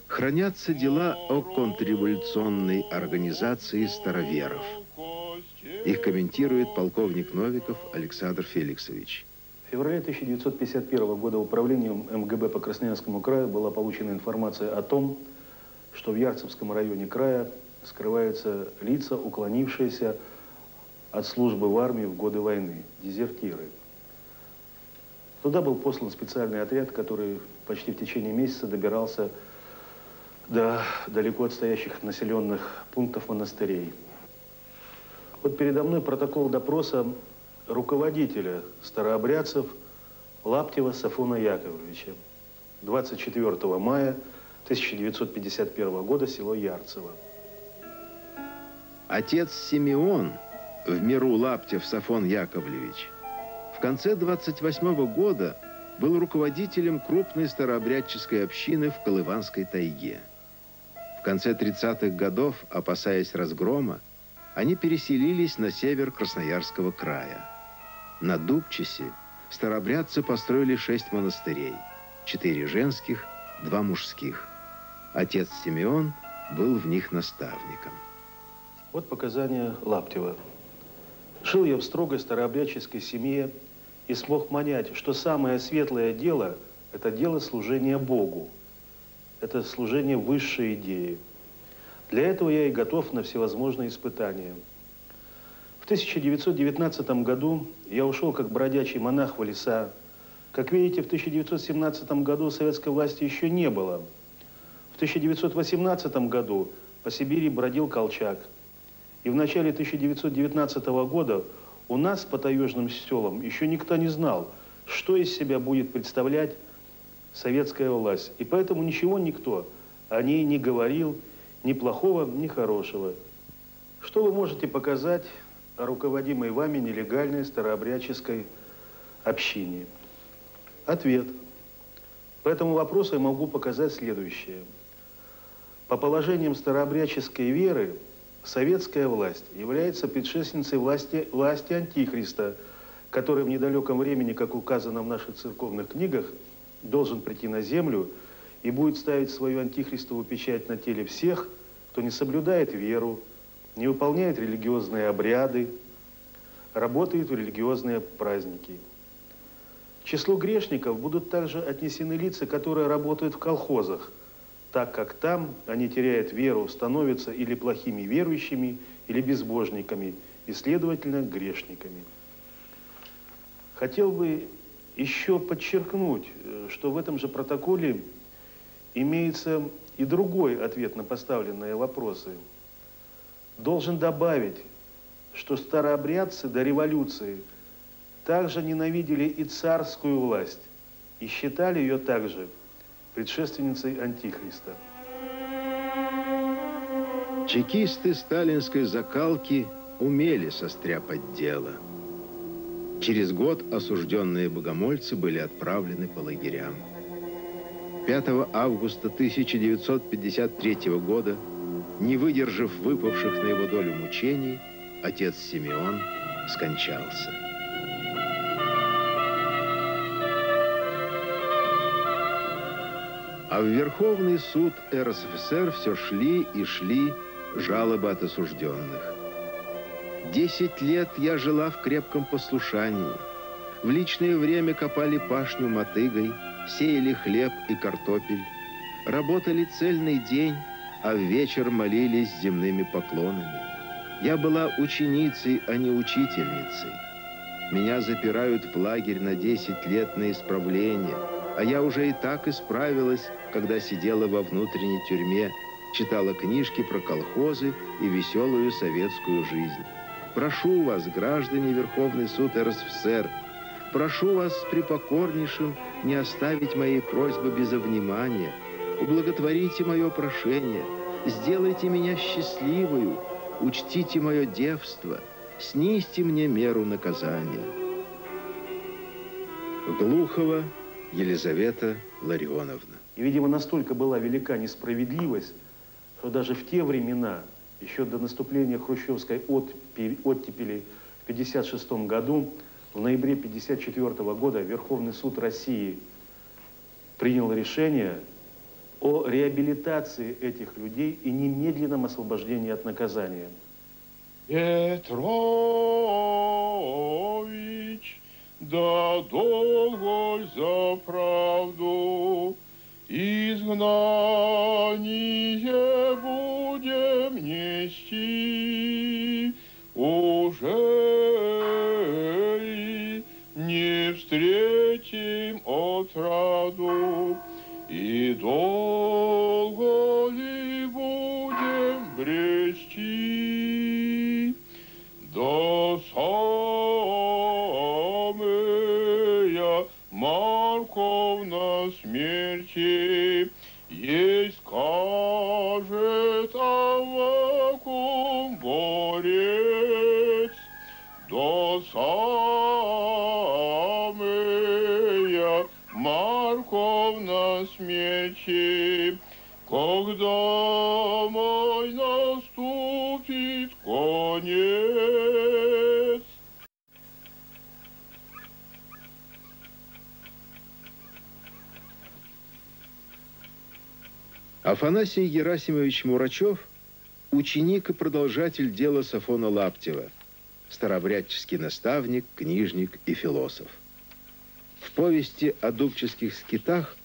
хранятся дела о контрреволюционной организации староверов. Их комментирует полковник Новиков Александр Феликсович. В феврале 1951 года управлением МГБ по Красноярскому краю была получена информация о том, что в Ярцевском районе края скрываются лица, уклонившиеся от службы в армии в годы войны, дезертиры. Туда был послан специальный отряд, который почти в течение месяца добирался до далеко отстоящих населенных пунктов монастырей. Вот передо мной протокол допроса руководителя старообрядцев Лаптева Сафона Яковлевича 24 мая 1951 года, село Ярцево. Отец Симеон, в миру Лаптев Сафон Яковлевич, в конце 28 года был руководителем крупной старообрядческой общины в Колыванской тайге. В конце 30-х годов, опасаясь разгрома, они переселились на север Красноярского края. На Дубчисе старообрядцы построили 6 монастырей, 4 женских, 2 мужских. Отец Симеон был в них наставником. Вот показания Лаптева. Жил я в строгой старообрядческой семье и смог понять, что самое светлое дело – это дело служения Богу. Это служение высшей идеи. Для этого я и готов на всевозможные испытания. В 1919 году я ушел как бродячий монах в леса. Как видите, в 1917 году советской власти еще не было. В 1918 году по Сибири бродил Колчак. И в начале 1919 года у нас по таежным селам еще никто не знал, что из себя будет представлять советская власть. И поэтому ничего никто о ней не говорил. Ни плохого, ни хорошего. Что вы можете показать о руководимой вами нелегальной старообрядческой общине? Ответ. По этому вопросу я могу показать следующее. По положениям старообрядческой веры, советская власть является предшественницей власти Антихриста, который в недалеком времени, как указано в наших церковных книгах, должен прийти на землю и будет ставить свою антихристовую печать на теле всех, кто не соблюдает веру, не выполняет религиозные обряды, работает в религиозные праздники. К числу грешников будут также отнесены лица, которые работают в колхозах, так как там они теряют веру, становятся или плохими верующими, или безбожниками, и, следовательно, грешниками. Хотел бы еще подчеркнуть, что в этом же протоколе имеется и другой ответ на поставленные вопросы. Должен добавить, что старообрядцы до революции также ненавидели и царскую власть, и считали ее также предшественницей Антихриста. Чекисты сталинской закалки умели состряпать дело. Через год осужденные богомольцы были отправлены по лагерям. 5 августа 1953 года, не выдержав выпавших на его долю мучений, отец Симеон скончался. А в Верховный суд РСФСР все шли и шли жалобы от осужденных. 10 лет я жила в крепком послушании. В личное время копали пашню мотыгой, сеяли хлеб и картофель, работали цельный день, а в вечер молились земными поклонами. Я была ученицей, а не учительницей. Меня запирают в лагерь на 10 лет на исправление, а я уже и так исправилась, когда сидела во внутренней тюрьме, читала книжки про колхозы и веселую советскую жизнь. Прошу вас, граждане, Верховный суд РСФСР, прошу вас с припокорнейшим не оставить моей просьбы без внимания. Ублаготворите мое прошение, сделайте меня счастливою, учтите мое девство, снизьте мне меру наказания. Глухова Елизавета Ларионовна. И, видимо, настолько была велика несправедливость, что даже в те времена, еще до наступления хрущевской оттепели в 1956 году, в ноябре 1954 года Верховный суд России принял решение о реабилитации этих людей и немедленном освобождении от наказания. Петрович, да долгой за правду изгнание будем нести, уже не встретим отраду, и долго ли будем брести до самой морковной смерти, есть скажет Аввакум борец, до самой морковной смерти, когда мой наступит конец. Афанасий Герасимович Мурачев – ученик и продолжатель дела Сафона Лаптева, старообрядческий наставник, книжник и философ. В повести о дубческих скитах,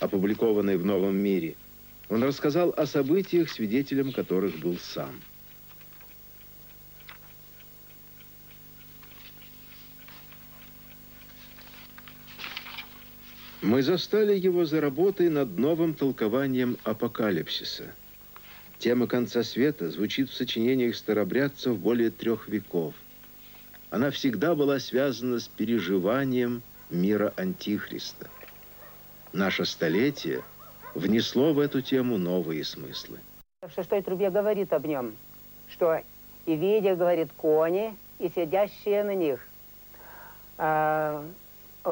опубликованной в «Новом мире», он рассказал о событиях, свидетелем которых был сам. Мы застали его за работой над новым толкованием апокалипсиса. Тема конца света звучит в сочинениях старобрядцев более 3 веков. Она всегда была связана с переживанием мира Антихриста. Наше столетие внесло в эту тему новые смыслы. В 6-й трубе говорит об нем, что и видя, говорит, кони, и сидящие на них,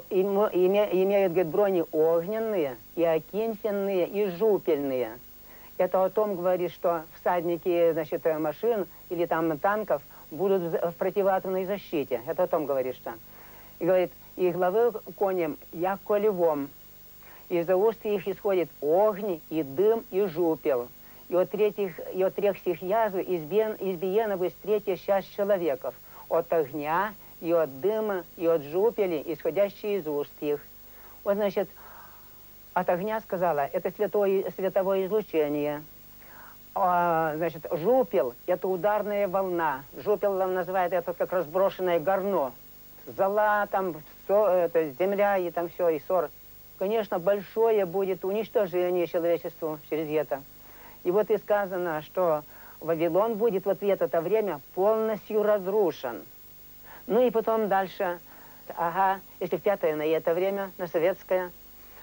имеют, говорит, брони огненные, и окинфенные, и жупельные. Это о том говорит, что всадники, значит, машин или там танков будут в противоатомной защите. Это о том говорит, что. И говорит, и главы конем, як колевом. Из-за уст их исходит огонь, и дым, и жупел. И от трех сих язв избиено бы третья часть человеков. От огня, и от дыма, и от жупели, исходящие из уст их. Вот, значит, от огня сказала, это световое излучение. А, значит, жупел, это ударная волна. Жупел нам называют это как разброшенное горно. Зола, там, это, земля, и там все, и ссор. Конечно, большое будет уничтожение человечеству через это. И вот и сказано, что Вавилон будет вот в это время полностью разрушен. Ну и потом дальше, ага, если 5-е на это время, на советское,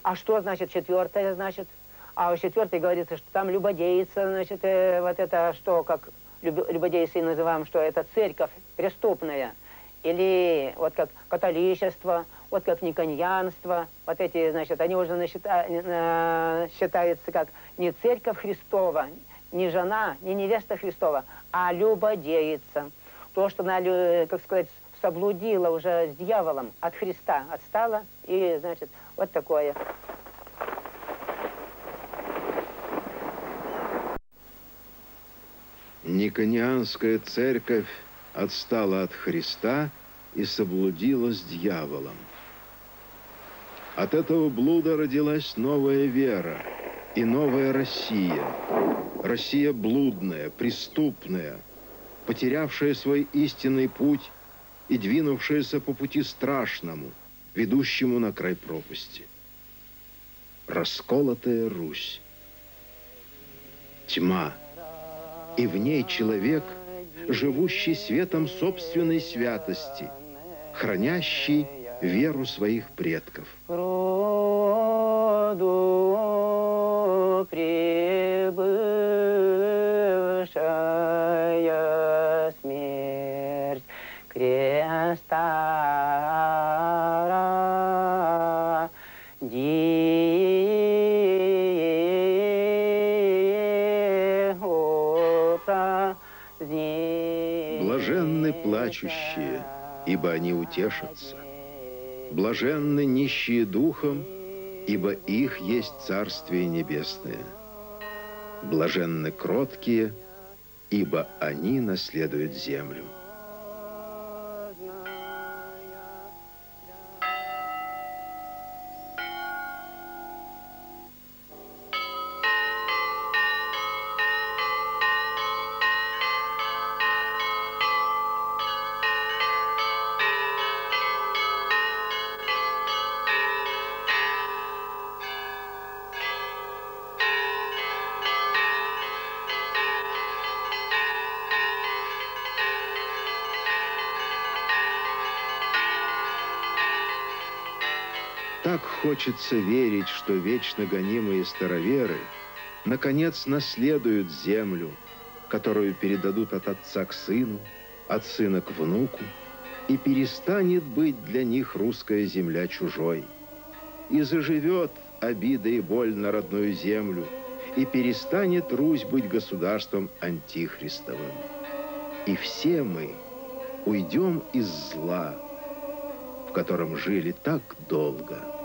а что значит 4-е, значит? А у 4-й говорится, что там любодейцы, значит, вот это, что, как любодейцы называем, что это церковь преступная. или вот как католичество, вот как никоньянство, вот эти, значит, они уже считаются как не церковь Христова, не жена, не невеста Христова, а любодеица. То, что она, как сказать, соблудила уже с дьяволом, от Христа отстала, и, значит, вот такое. Никонианская церковь отстала от Христа и соблудила с дьяволом. От этого блуда родилась новая вера и новая Россия. Россия блудная, преступная, потерявшая свой истинный путь и двинувшаяся по пути страшному, ведущему на край пропасти. Расколотая Русь. Тьма. И в ней человек, живущий светом собственной святости, хранящий веру своих предков. Роду пребывшая смерть креста ради. Блаженны плачущие, ибо они утешатся. Блаженны нищие духом, ибо их есть Царствие Небесное. Блаженны кроткие, ибо они наследуют землю. Так хочется верить, что вечно гонимые староверы наконец наследуют землю, которую передадут от отца к сыну, от сына к внуку, и перестанет быть для них русская земля чужой. И заживет обида и боль на родную землю, и перестанет Русь быть государством антихристовым. И все мы уйдем из зла, в котором жили так долго.